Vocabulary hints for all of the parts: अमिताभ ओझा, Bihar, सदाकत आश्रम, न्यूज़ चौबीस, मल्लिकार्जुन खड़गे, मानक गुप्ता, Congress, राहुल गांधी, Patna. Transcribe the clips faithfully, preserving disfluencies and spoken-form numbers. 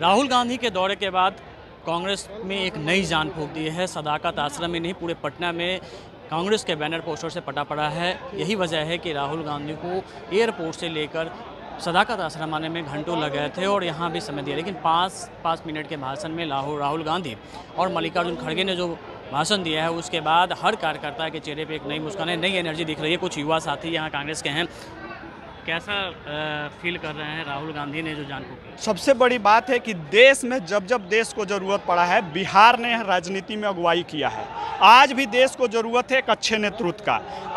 राहुल गांधी के दौरे के बाद कांग्रेस में एक नई जान फूंक दी है। सदाकत आश्रम में नहीं, पूरे पटना में कांग्रेस के बैनर पोस्टर से पटा पड़ा है। यही वजह है कि राहुल गांधी को एयरपोर्ट से लेकर सदाकत आश्रम आने में घंटों लग गए थे और यहाँ भी समय दिया, लेकिन पाँच पाँच मिनट के भाषण में राहुल राहुल गांधी और मल्लिकार्जुन खड़गे ने जो भाषण दिया है उसके बाद हर कार्यकर्ता के चेहरे पे एक नई मुस्कान है, नई एनर्जी दिख रही है। कुछ युवा साथी यहाँ कांग्रेस के हैं, कैसा फील कर रहे हैं राहुल गांधी ने जो जान फूंकी? सबसे बड़ी बात है कि देश में जब जब देश को ज़रूरत पड़ा है, बिहार ने राजनीति में अगुवाई किया है। आज भी देश को ज़रूरत है एक अच्छे नेतृत्व का।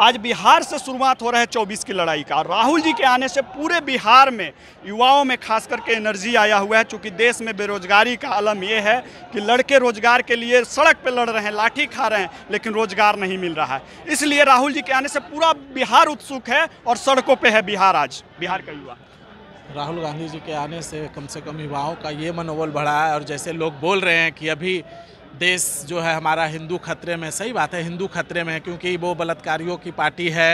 आज बिहार से शुरुआत हो रहा है चौबीस की लड़ाई का, और राहुल जी के आने से पूरे बिहार में युवाओं में खास करके एनर्जी आया हुआ है। चूँकि देश में बेरोजगारी का आलम ये है कि लड़के रोजगार के लिए सड़क पर लड़ रहे हैं, लाठी खा रहे हैं, लेकिन रोजगार नहीं मिल रहा है। इसलिए राहुल जी के आने से पूरा बिहार उत्सुक है और सड़कों पर है बिहार। आज बिहार का युवा राहुल गांधी जी के आने से कम से कम युवाओं का ये मनोबल बढ़ा है, और जैसे लोग बोल रहे हैं कि अभी देश जो है हमारा हिंदू खतरे में, सही बात है, हिंदू खतरे में है, क्योंकि वो बलात्कारियों की पार्टी है,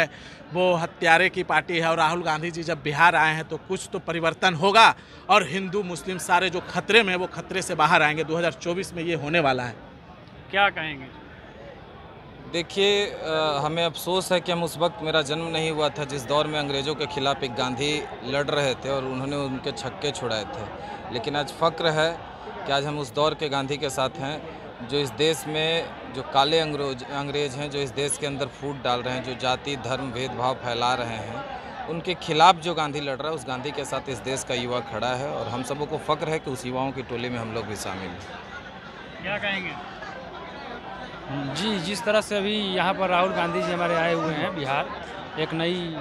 वो हत्यारे की पार्टी है। और राहुल गांधी जी जब बिहार आए हैं तो कुछ तो परिवर्तन होगा और हिंदू मुस्लिम सारे जो खतरे में वो खतरे से बाहर आएंगे। दो हज़ार चौबीस में ये होने वाला है। क्या कहेंगे? देखिए, हमें अफसोस है कि हम उस वक्त, मेरा जन्म नहीं हुआ था जिस दौर में अंग्रेज़ों के खिलाफ एक गांधी लड़ रहे थे और उन्होंने उनके छक्के छुड़ाए थे, लेकिन आज फ़ख्र है कि आज हम उस दौर के गांधी के साथ हैं जो इस देश में, जो काले अंग्रेज अंग्रेज हैं, जो इस देश के अंदर फूट डाल रहे हैं, जो जाति धर्म भेदभाव फैला रहे हैं, उनके खिलाफ जो गांधी लड़ रहा है, उस गांधी के साथ इस देश का युवा खड़ा है। और हम सबों को फ़ख्र है कि उस युवाओं की टोली में हम लोग भी शामिल हैं। क्या कहेंगे? जी, जिस तरह से अभी यहाँ पर राहुल गांधी जी हमारे आए हुए हैं बिहार, एक नई,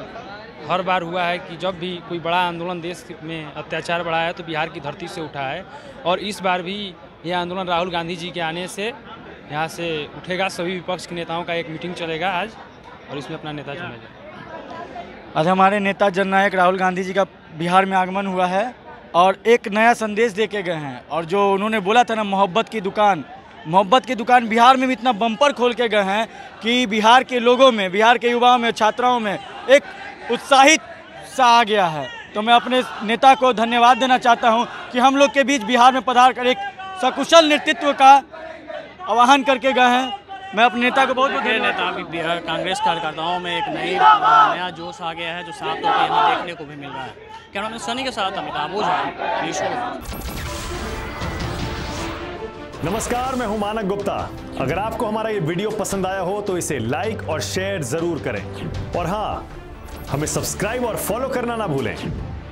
हर बार हुआ है कि जब भी कोई बड़ा आंदोलन देश में अत्याचार बढ़ा है तो बिहार की धरती से उठा है, और इस बार भी यह आंदोलन राहुल गांधी जी के आने से यहाँ से उठेगा। सभी विपक्ष के नेताओं का एक मीटिंग चलेगा आज और इसमें अपना नेता चुनेगा। आज हमारे नेता जननायक राहुल गांधी जी का बिहार में आगमन हुआ है और एक नया संदेश दे के गए हैं। और जो उन्होंने बोला था ना, मोहब्बत की दुकान, मोहब्बत की दुकान बिहार में भी इतना बम्पर खोल के गए हैं कि बिहार के लोगों में, बिहार के युवाओं में, छात्राओं में एक उत्साहित सा आ गया है। तो मैं अपने नेता को धन्यवाद देना चाहता हूँ कि हम लोग के बीच बिहार में पधार कर एक सकुशल नेतृत्व का आह्वान करके गए हैं। मैं अपने नेता को बहुत बहुत धन्यवाद। कांग्रेस कार्यकर्ताओं में एक नई नया जोश आ गया है जो साफ तौर पर देखने को भी मिल रहा है। कैमरा सनी के साथ अमिताभ ओझा, न्यूज़ चौबीस। नमस्कार, मैं हूं मानक गुप्ता। अगर आपको हमारा ये वीडियो पसंद आया हो तो इसे लाइक और शेयर जरूर करें, और हाँ, हमें सब्सक्राइब और फॉलो करना ना भूलें